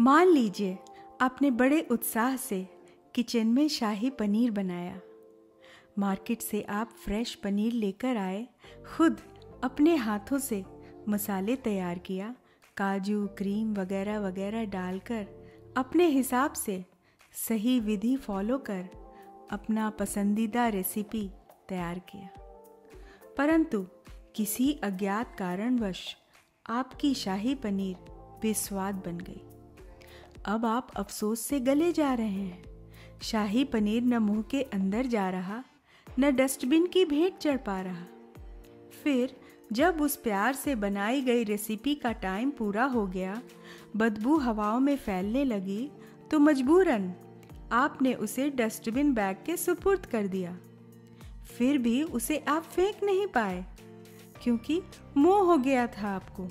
मान लीजिए आपने बड़े उत्साह से किचन में शाही पनीर बनाया। मार्केट से आप फ्रेश पनीर लेकर आए, खुद अपने हाथों से मसाले तैयार किया, काजू, क्रीम वगैरह वगैरह डालकर अपने हिसाब से सही विधि फॉलो कर अपना पसंदीदा रेसिपी तैयार किया। परंतु किसी अज्ञात कारणवश आपकी शाही पनीर बेस्वाद बन गई। अब आप अफसोस से गले जा रहे हैं। शाही पनीर न मुंह के अंदर जा रहा, न डस्टबिन की भेंट चढ़ पा रहा। फिर जब उस प्यार से बनाई गई रेसिपी का टाइम पूरा हो गया, बदबू हवाओं में फैलने लगी, तो मजबूरन आपने उसे डस्टबिन बैग के सुपुर्द कर दिया। फिर भी उसे आप फेंक नहीं पाए क्योंकि मोह हो गया था आपको।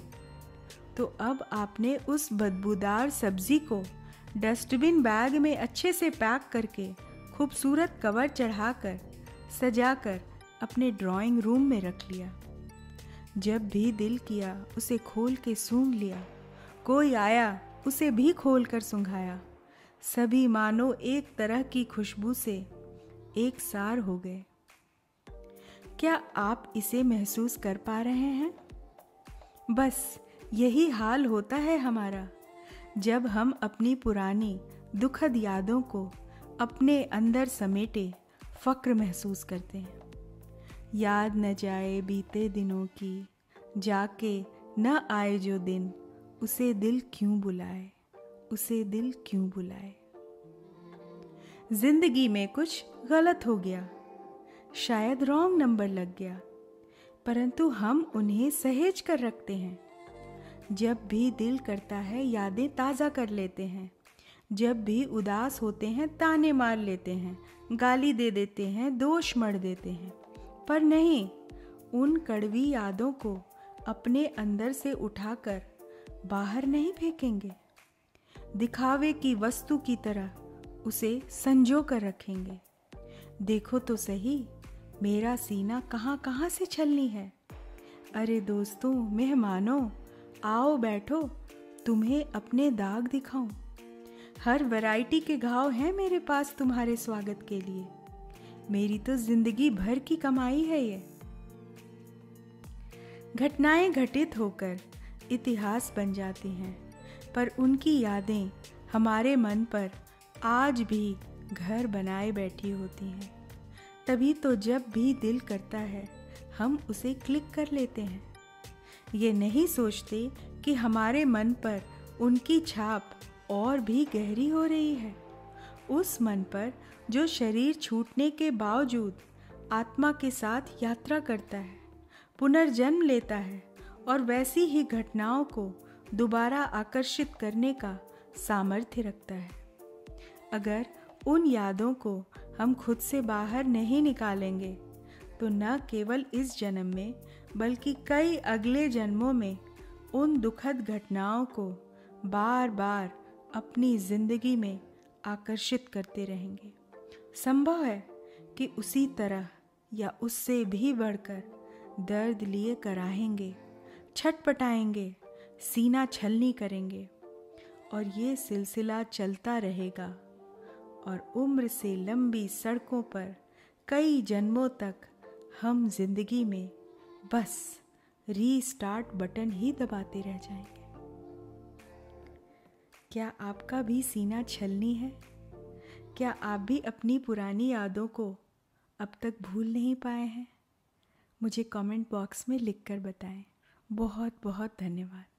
तो अब आपने उस बदबूदार सब्जी को डस्टबिन बैग में अच्छे से पैक करके खूबसूरत कवर चढ़ाकर सजाकर अपने ड्राइंग रूम में रख लिया। जब भी दिल किया उसे खोल के सूंघ लिया, कोई आया उसे भी खोल कर सूंघाया। सभी मानो एक तरह की खुशबू से एक सार हो गए। क्या आप इसे महसूस कर पा रहे हैं? बस यही हाल होता है हमारा जब हम अपनी पुरानी दुखद यादों को अपने अंदर समेटे फ़क्र महसूस करते हैं। याद न जाए बीते दिनों की, जाके न आए जो दिन, उसे दिल क्यों बुलाए, उसे दिल क्यों बुलाए। जिंदगी में कुछ गलत हो गया, शायद रॉन्ग नंबर लग गया, परंतु हम उन्हें सहेज कर रखते हैं। जब भी दिल करता है यादें ताज़ा कर लेते हैं। जब भी उदास होते हैं ताने मार लेते हैं, गाली दे देते हैं, दोष मढ़ देते हैं। पर नहीं, उन कड़वी यादों को अपने अंदर से उठाकर बाहर नहीं फेंकेंगे। दिखावे की वस्तु की तरह उसे संजो कर रखेंगे। देखो तो सही, मेरा सीना कहाँ कहाँ से छलनी है। अरे दोस्तों, मेहमानों, आओ बैठो, तुम्हें अपने दाग दिखाऊं। हर वैरायटी के घाव हैं मेरे पास तुम्हारे स्वागत के लिए। मेरी तो जिंदगी भर की कमाई है ये। घटनाएं घटित होकर इतिहास बन जाती हैं, पर उनकी यादें हमारे मन पर आज भी घर बनाए बैठी होती हैं। तभी तो जब भी दिल करता है हम उसे क्लिक कर लेते हैं। ये नहीं सोचते कि हमारे मन पर उनकी छाप और भी गहरी हो रही है। उस मन पर जो शरीर छूटने के बावजूद आत्मा के साथ यात्रा करता है, पुनर्जन्म लेता है और वैसी ही घटनाओं को दोबारा आकर्षित करने का सामर्थ्य रखता है। अगर उन यादों को हम खुद से बाहर नहीं निकालेंगे तो न केवल इस जन्म में बल्कि कई अगले जन्मों में उन दुखद घटनाओं को बार बार अपनी ज़िंदगी में आकर्षित करते रहेंगे। संभव है कि उसी तरह या उससे भी बढ़कर दर्द लिए कराहेंगे, छटपटाएंगे, सीना छलनी करेंगे और ये सिलसिला चलता रहेगा और उम्र से लंबी सड़कों पर कई जन्मों तक हम जिंदगी में बस रीस्टार्ट बटन ही दबाते रह जाएंगे। क्या आपका भी सीना छलनी है? क्या आप भी अपनी पुरानी यादों को अब तक भूल नहीं पाए हैं? मुझे कमेंट बॉक्स में लिखकर बताएं। बहुत बहुत धन्यवाद।